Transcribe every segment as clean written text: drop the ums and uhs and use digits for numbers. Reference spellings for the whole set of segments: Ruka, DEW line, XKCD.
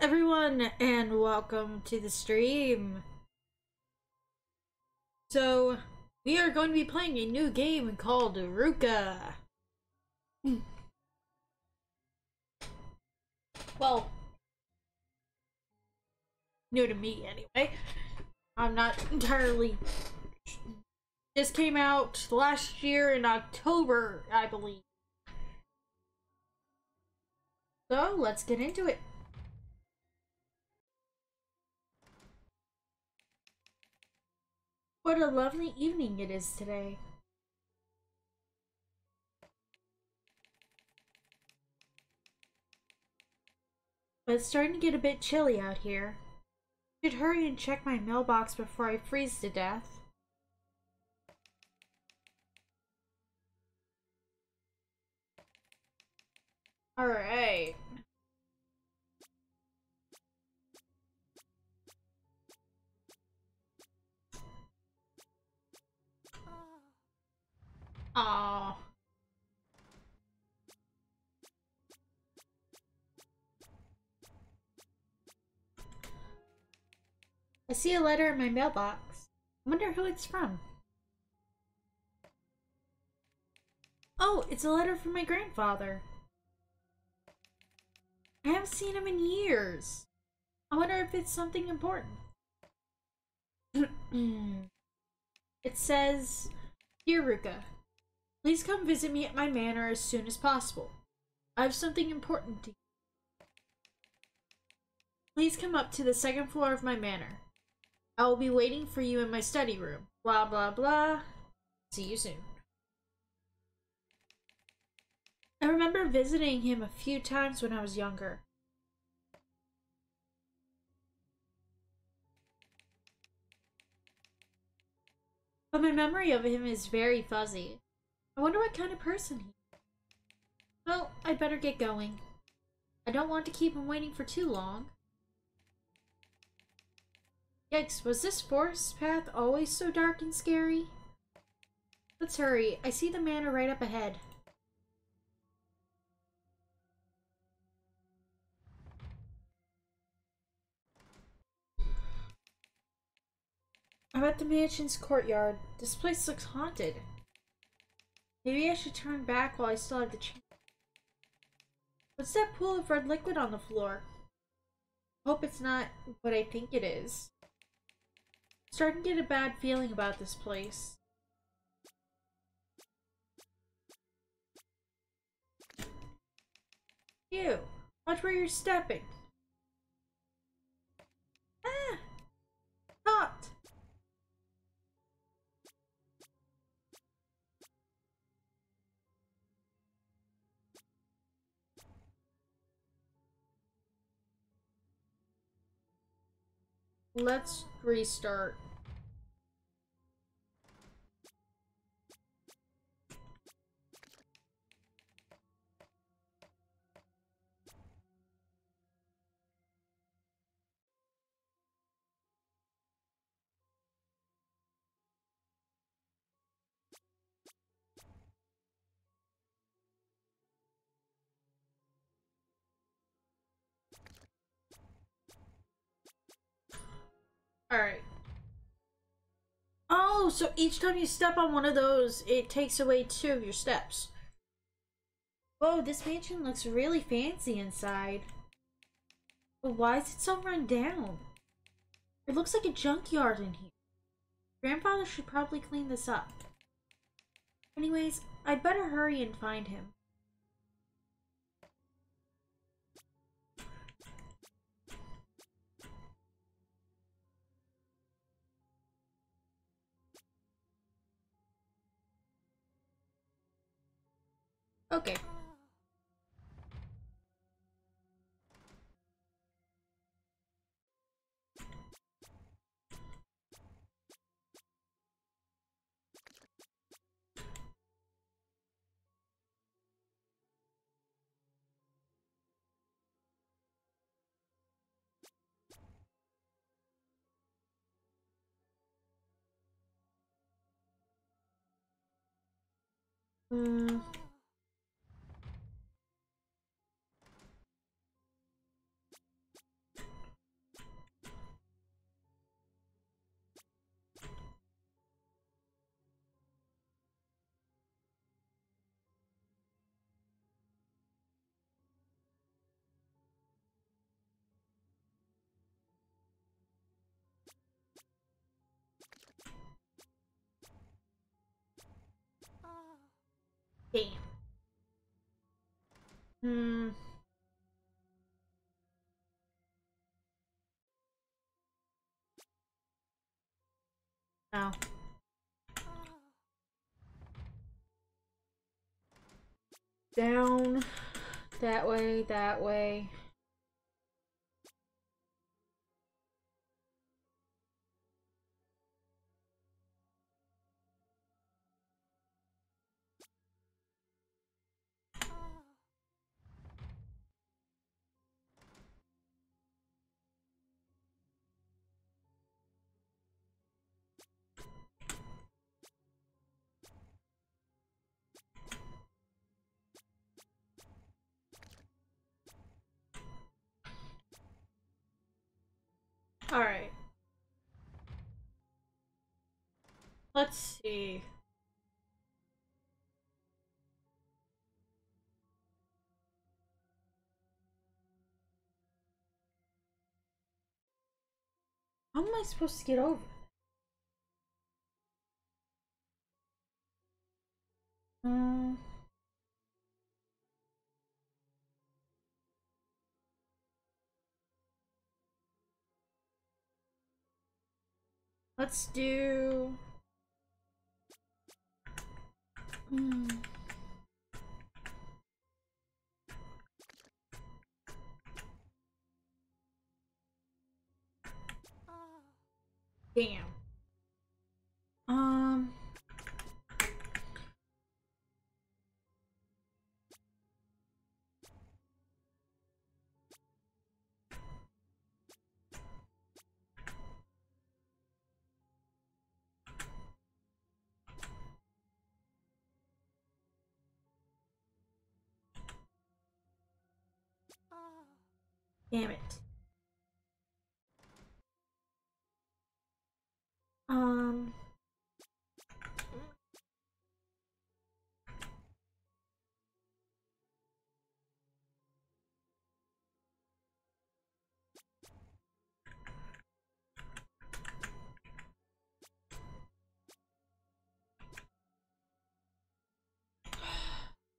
Hello everyone and welcome to the stream. So we are going to be playing a new game called Ruka. Well, new to me anyway. I'm not entirely... This came out last year in October, I believe. So let's get into it. What a lovely evening it is today. But it's starting to get a bit chilly out here. I should hurry and check my mailbox before I freeze to death. Alright. Oh. I see a letter in my mailbox. I wonder who it's from. Oh, it's a letter from my grandfather. I haven't seen him in years. I wonder if it's something important. It says, "Dear Ruka, please come visit me at my manor as soon as possible. I have something important to you. Please come up to the second floor of my manor. I will be waiting for you in my study room. Blah, blah, blah. See you soon." I remember visiting him a few times when I was younger. But my memory of him is very fuzzy. I wonder what kind of person he is. Well, I'd better get going. I don't want to keep him waiting for too long. Yikes, was this forest path always so dark and scary? Let's hurry. I see the manor right up ahead. I'm at the mansion's courtyard. This place looks haunted. Maybe I should turn back while I still have the chance. What's that pool of red liquid on the floor? I hope it's not what I think it is. I'm starting to get a bad feeling about this place. Ew, watch where you're stepping. Ah! Caught! Let's restart. Alright. Oh, so each time you step on one of those, it takes away two of your steps. Whoa, this mansion looks really fancy inside. But why is it so run down? It looks like a junkyard in here. Grandfather should probably clean this up. Anyways, I'd better hurry and find him. Okay. down, that way, that way. All right. Let's see. How am I supposed to get over? Let's do... Damn. Damn it.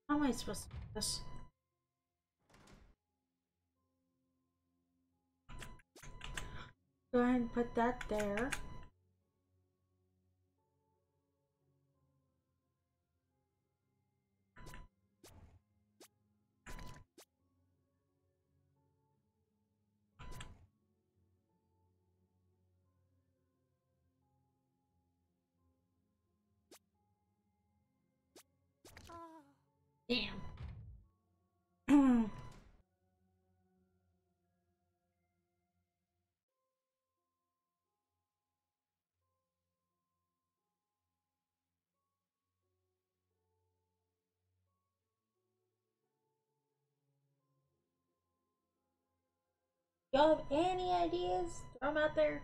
How am I supposed to do this? Go ahead and put that there. Damn. Y'all have any ideas? Throw them out there.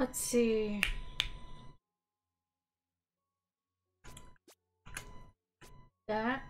Let's see. That.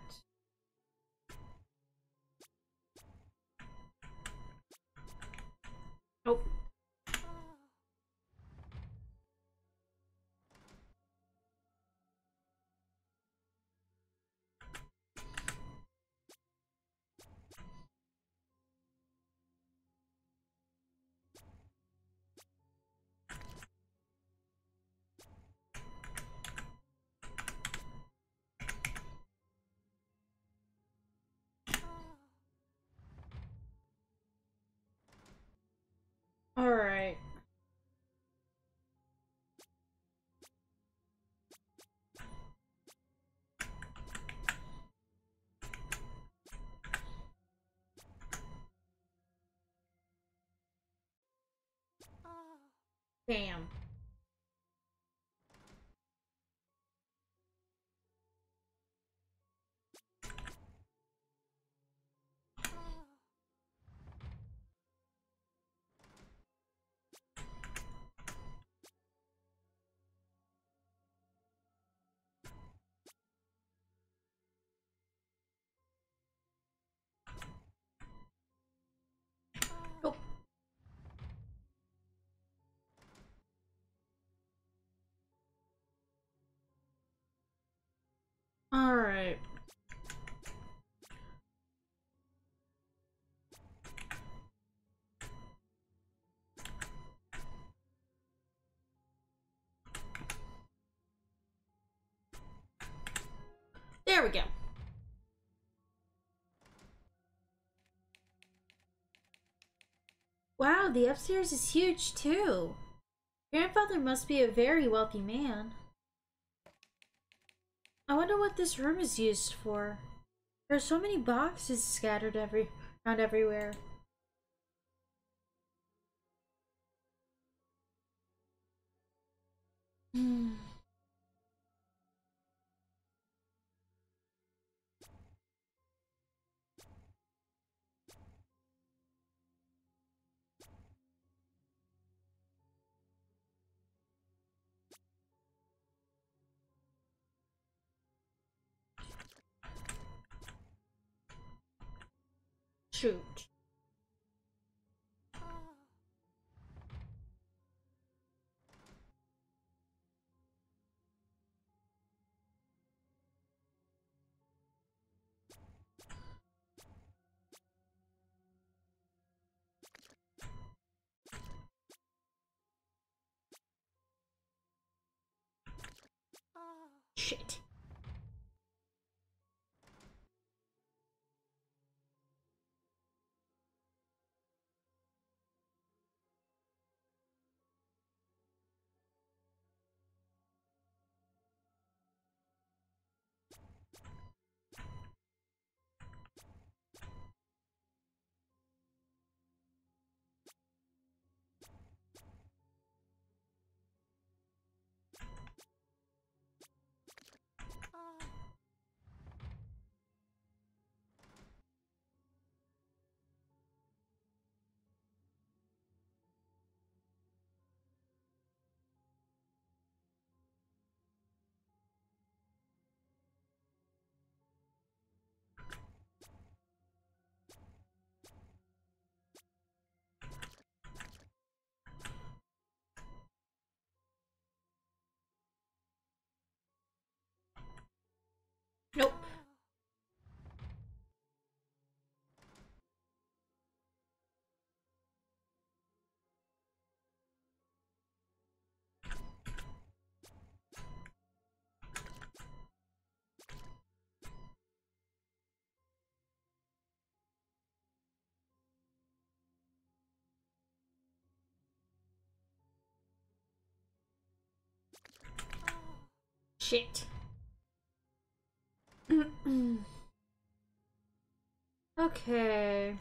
Damn. All right. There we go. Wow, the upstairs is huge too. Grandfather must be a very wealthy man. I wonder what this room is used for. There are so many boxes scattered around everywhere. Shoot. Shit. Nope. Shit. Okay.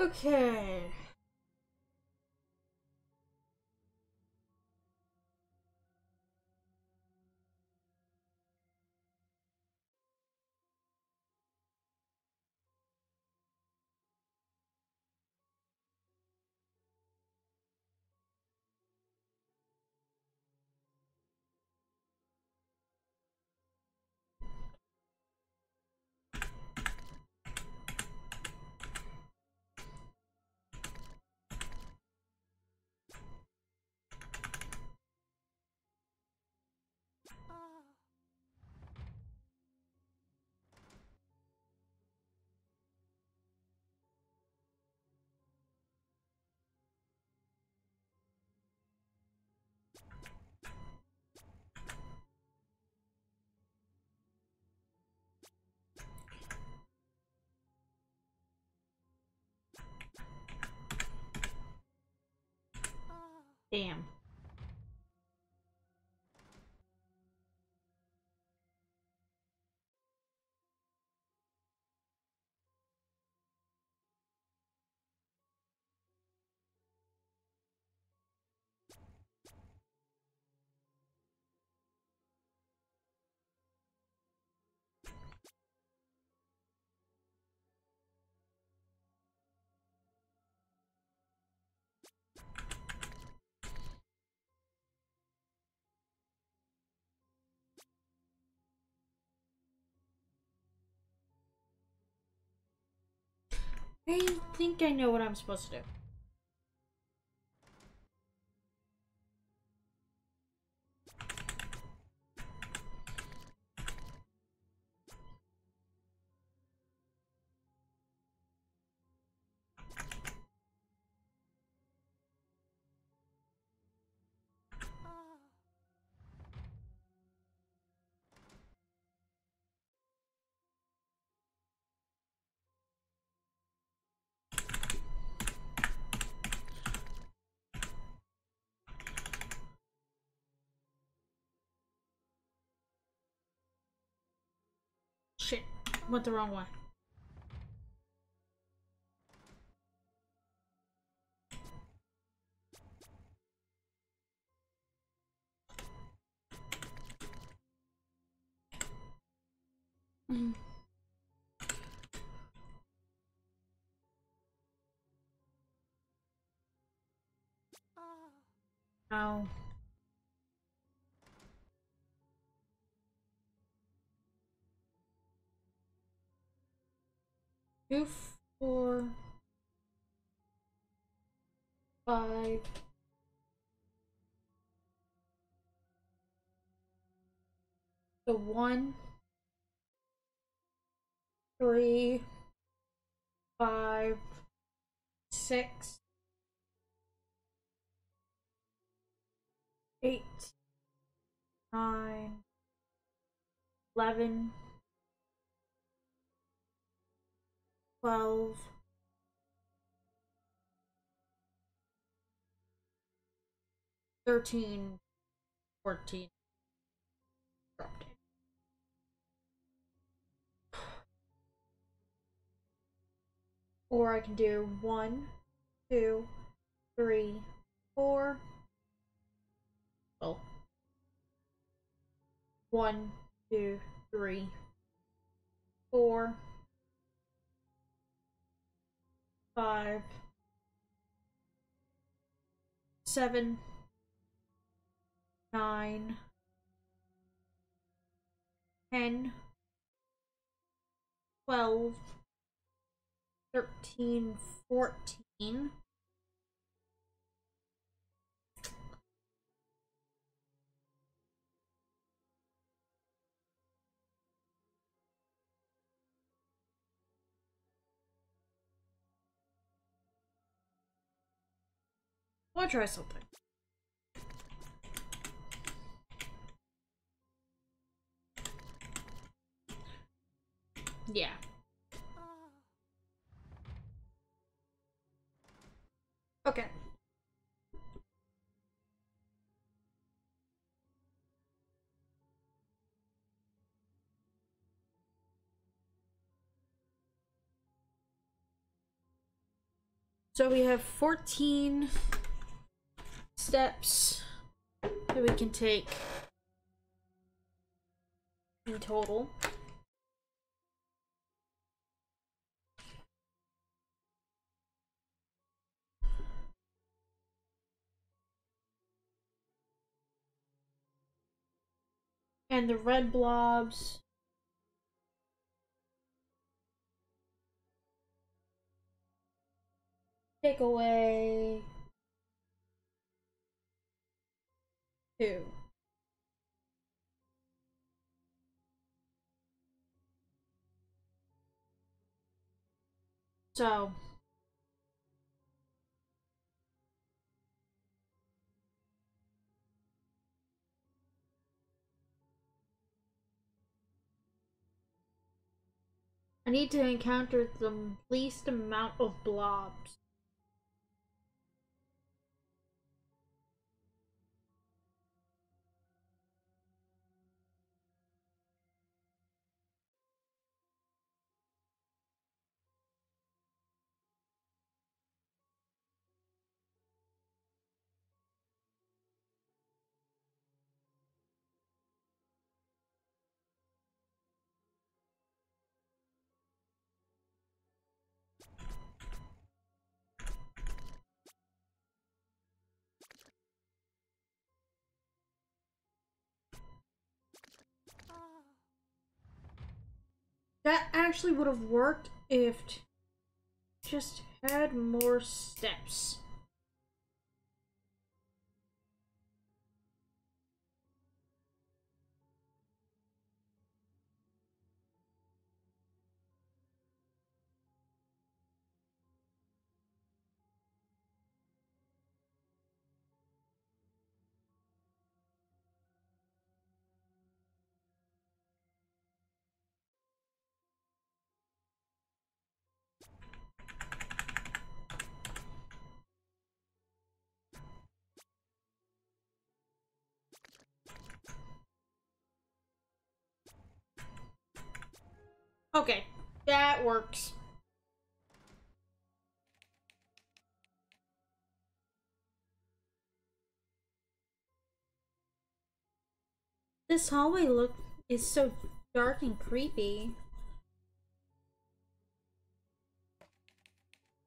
Okay. Damn. I think I know what I'm supposed to do. Went the wrong way. Ow. Two, 4, 5. So 1, 3, 5, 6, 8, 9, 11. 12. 13. 14. Or I can do 1, 2, 3, 4. Oh. 1, 2, 3, 4. 5, 7, 9, 10, 12, 13, 14. I'll try something. Yeah. Okay. So we have 14 steps that we can take in total. And the red blobs take away 2. So I need to encounter the least amount of blobs. That actually would have worked if just had more steps. Okay, that works. This hallway is so dark and creepy.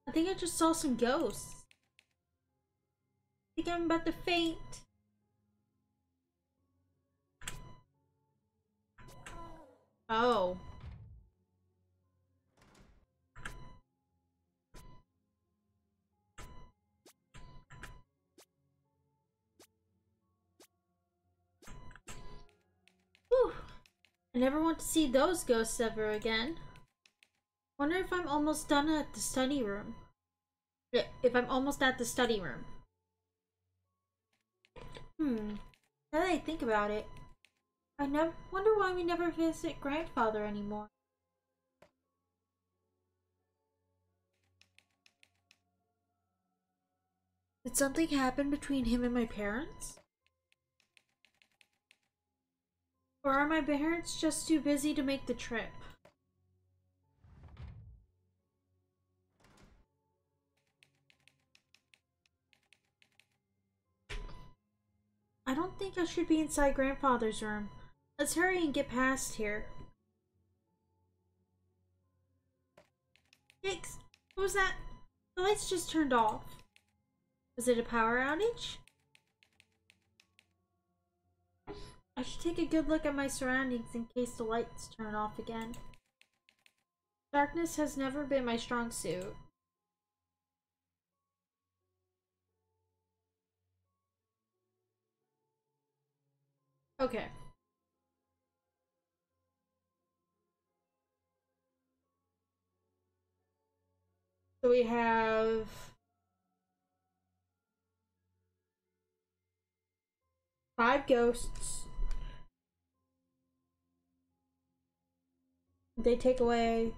I think I just saw some ghosts. I think I'm about to faint. Oh. I never want to see those ghosts ever again. Wonder if I'm almost done at the study room. If I'm almost at the study room. Now that I think about it, I wonder why we never visit Grandfather anymore. Did something happen between him and my parents? Or are my parents just too busy to make the trip? I don't think I should be inside Grandfather's room. Let's hurry and get past here. Yikes! What was that? The lights just turned off. Was it a power outage? I should take a good look at my surroundings in case the lights turn off again. Darkness has never been my strong suit. Okay. So we have... five ghosts. They take away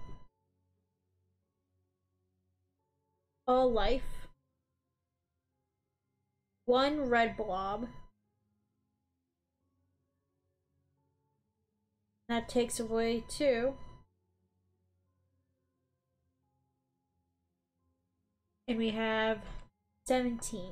all life. 1 red blob. That takes away 2. And we have 17.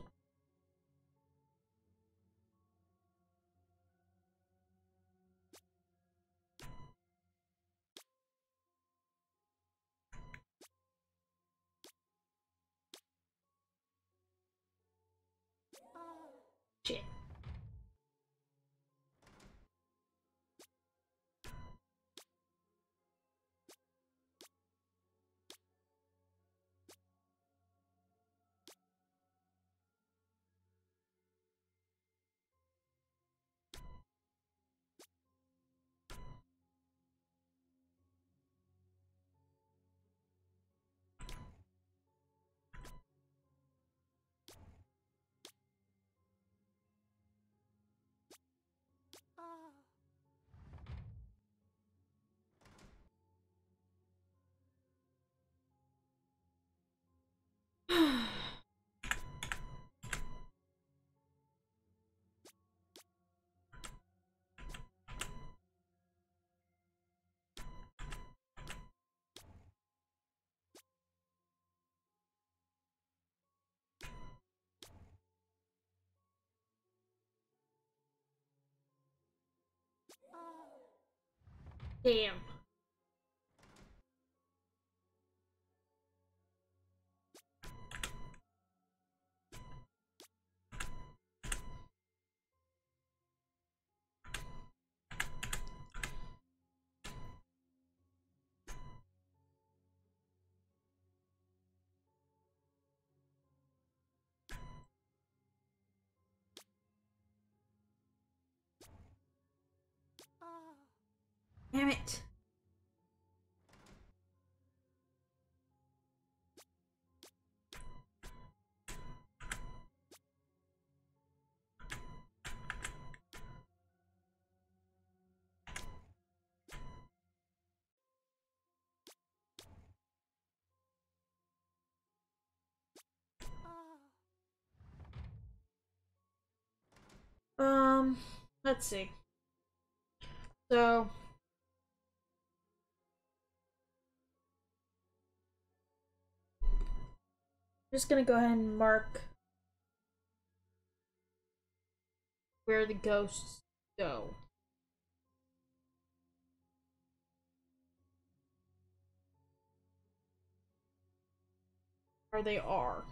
Damn. Damn it. Let's see. So just gonna go ahead and mark where the ghosts go. Where they are.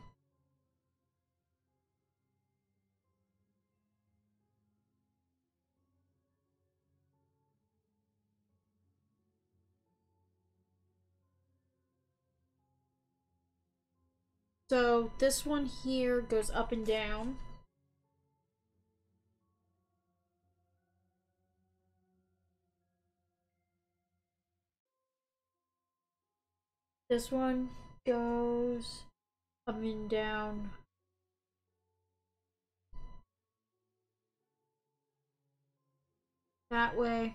So this one here goes up and down. This one goes up and down. That way.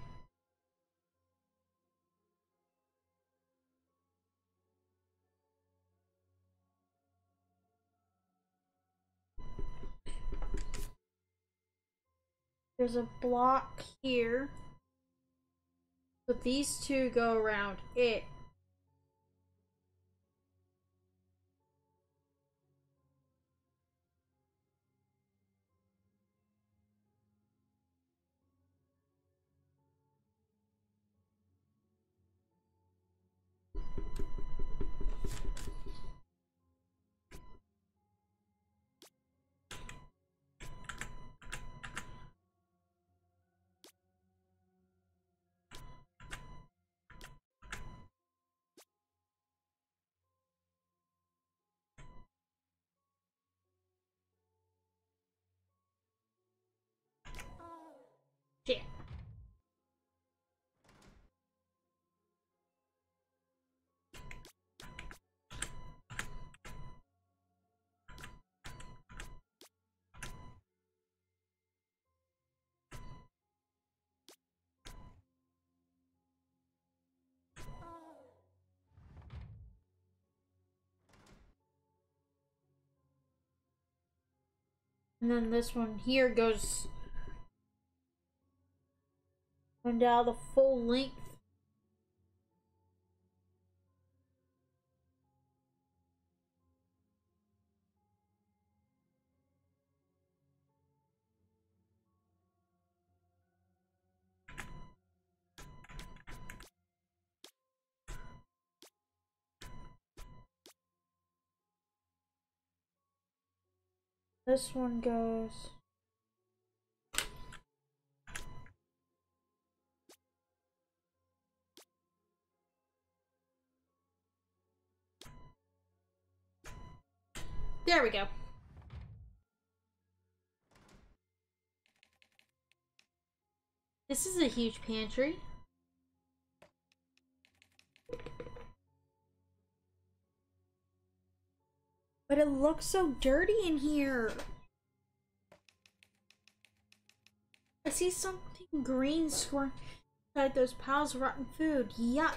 There's a block here, but these two go around it. Yeah. And then this one here goes down the full length. This one goes. There we go. This is a huge pantry. But it looks so dirty in here. I see something green squirming inside those piles of rotten food. Yuck.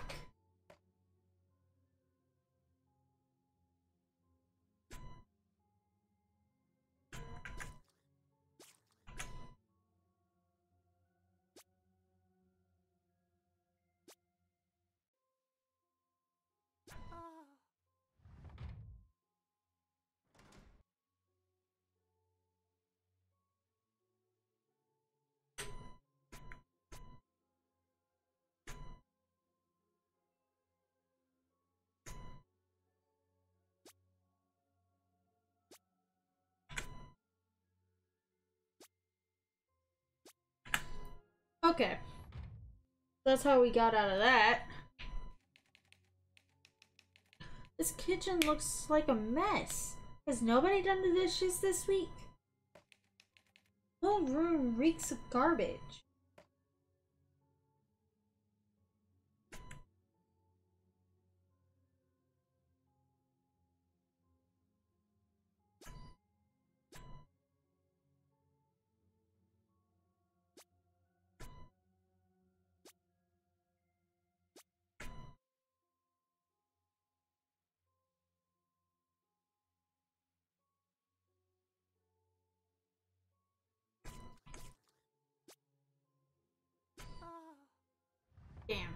Okay, that's how we got out of that. This kitchen looks like a mess. Has nobody done the dishes this week? The whole room reeks of garbage. Damn.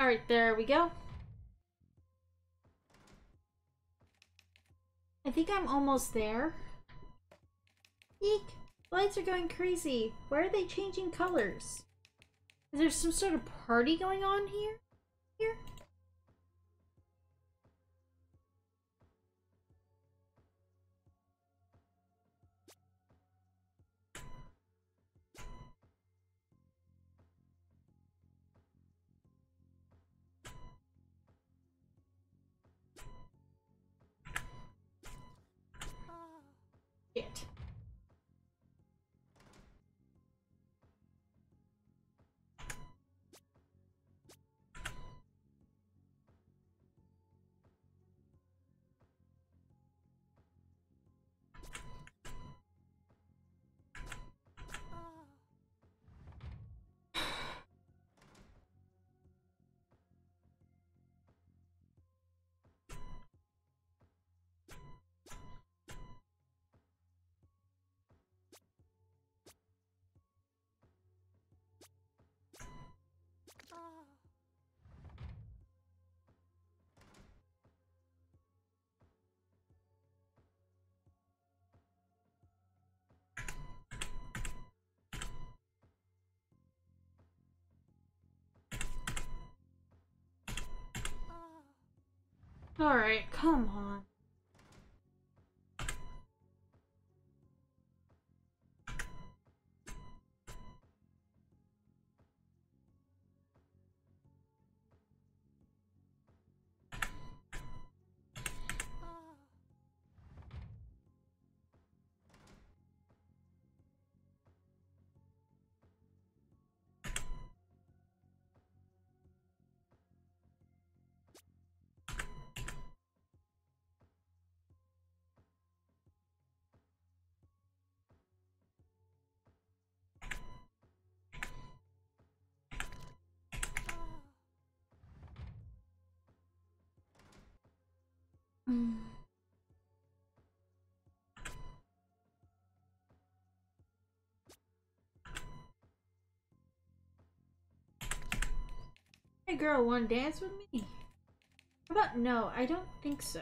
All right, there we go. I think I'm almost there. Eek! Lights are going crazy. Why are they changing colors? Is there some sort of party going on here? All right, come on. Hey girl, wanna dance with me? How about no? I don't think so.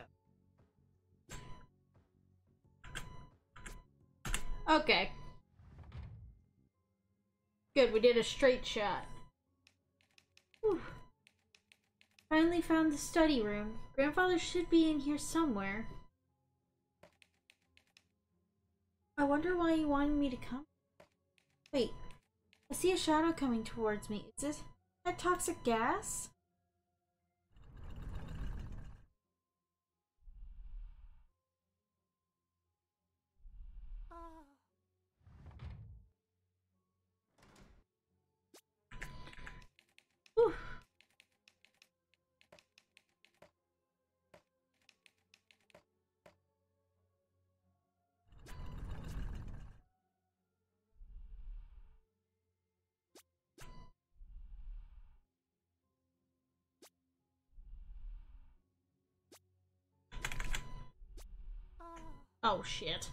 Okay. Good, we did a straight shot. Whew. Finally found the study room. Grandfather should be in here somewhere. I wonder why he wanted me to come. Wait, I see a shadow coming towards me. Is this that toxic gas? Oh shit.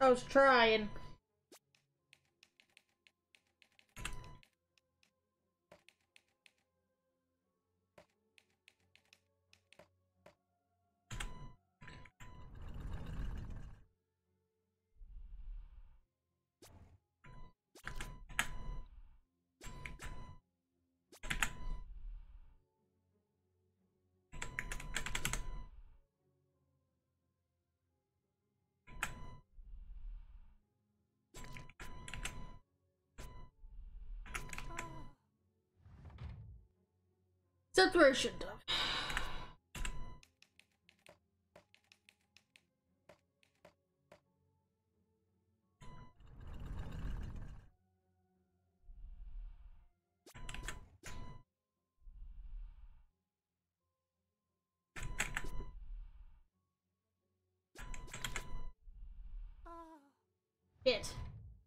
I was trying. That's where I should have done. Shit. I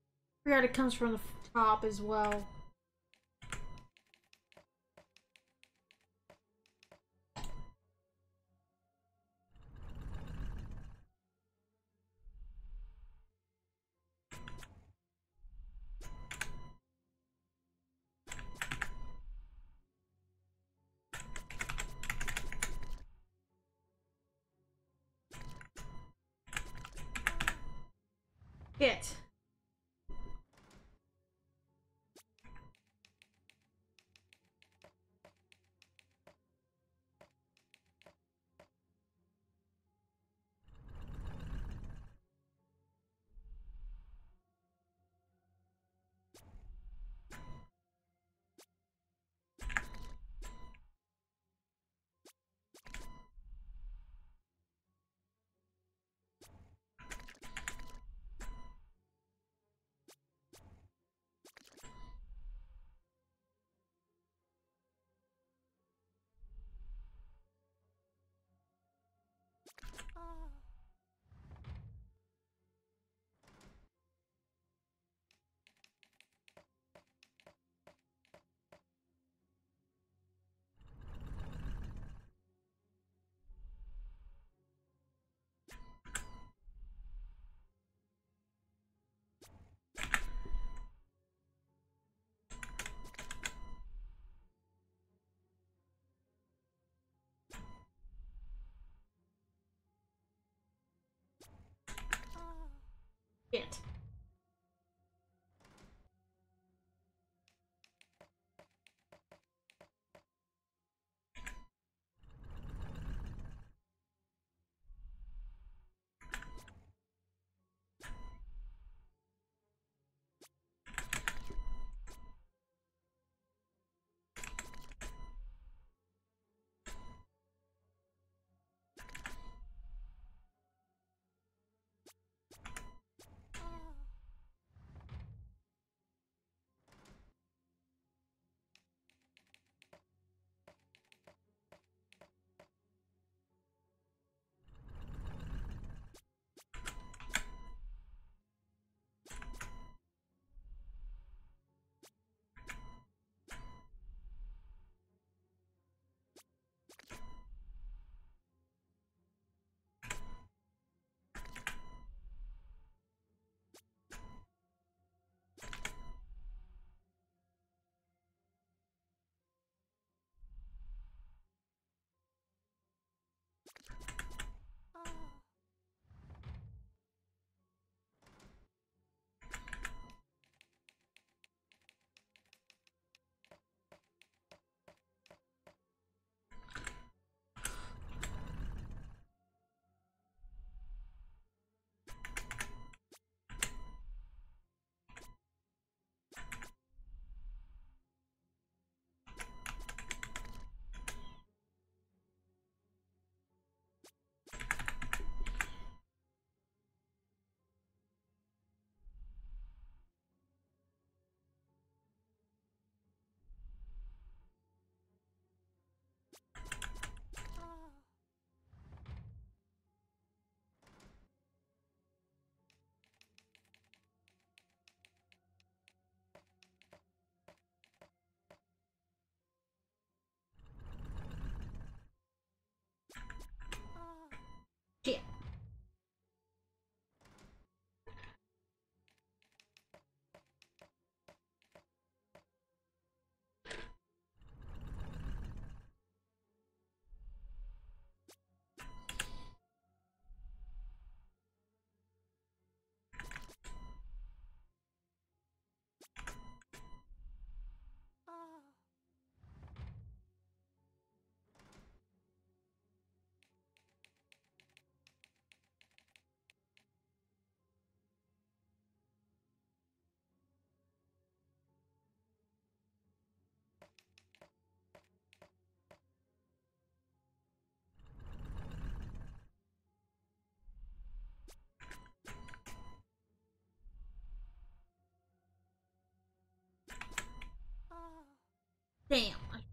forgot it comes from the top as well. It.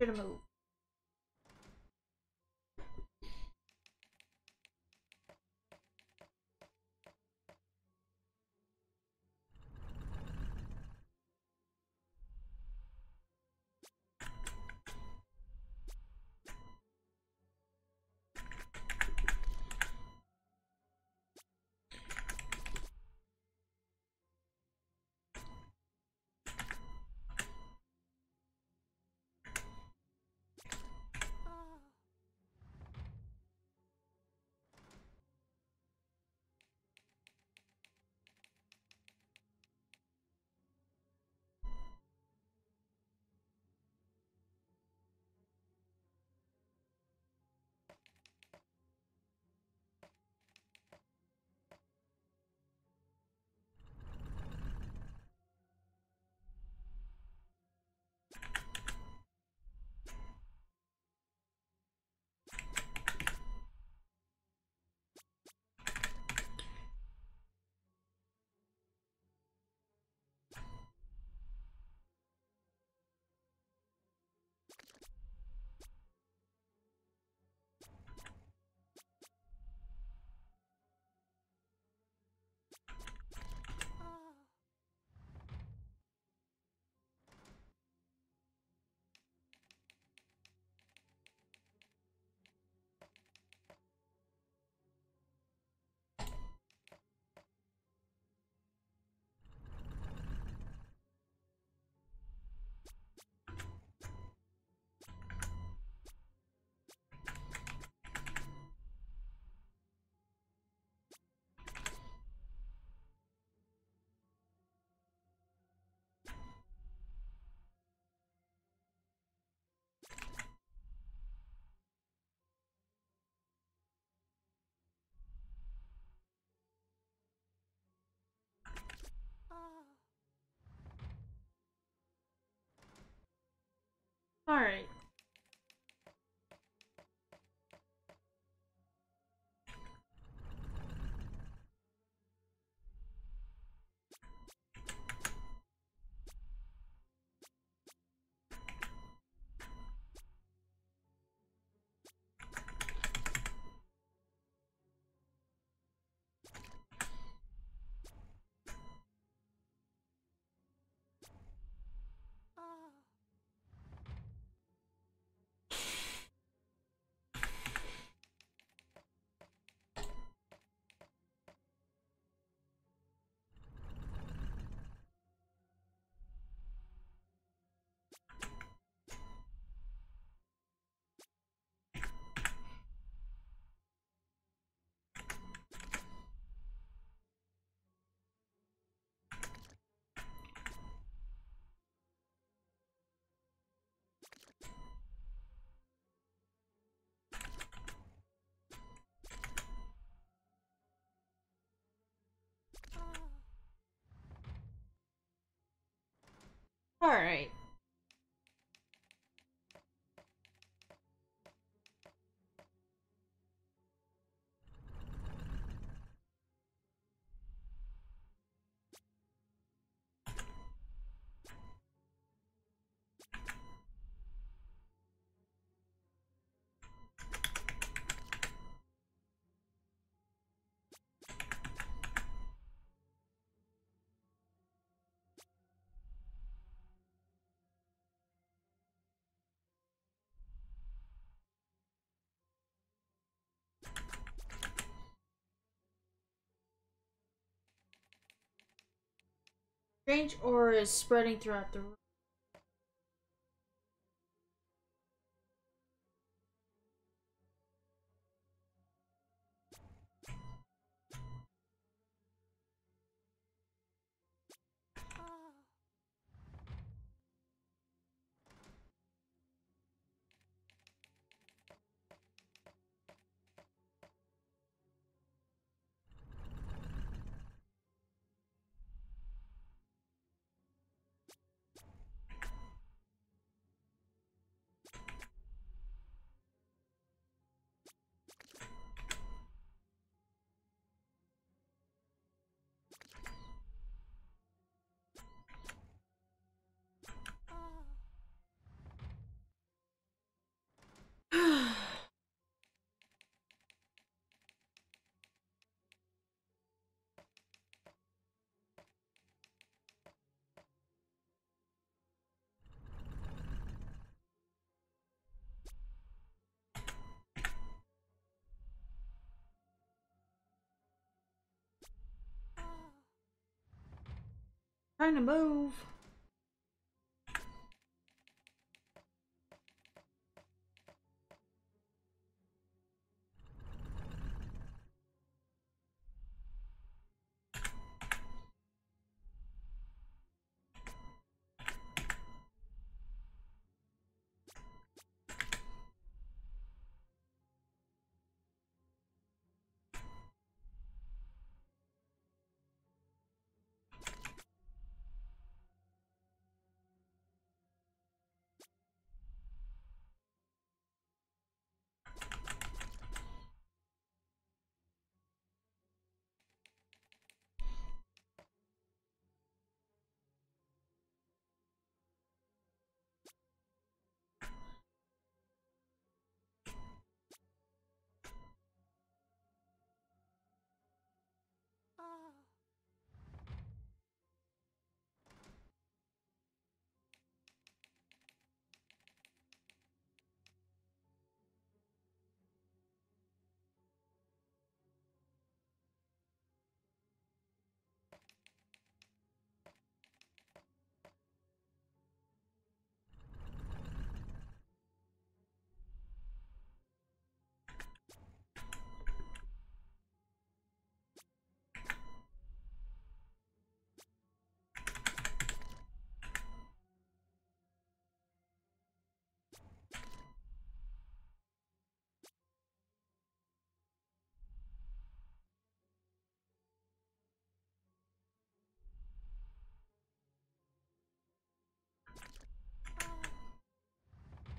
We're gonna move. All right. All right. Strange aura is spreading throughout the room. Time to move.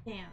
Damn.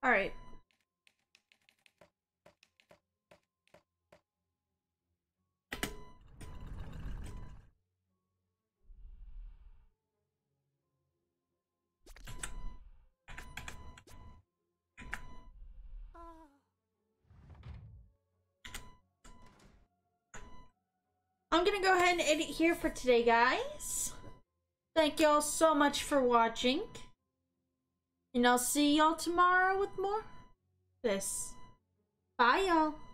All right. I'm gonna go ahead and end it here for today, guys. Thank y'all so much for watching. And I'll see y'all tomorrow with more. Bye, y'all.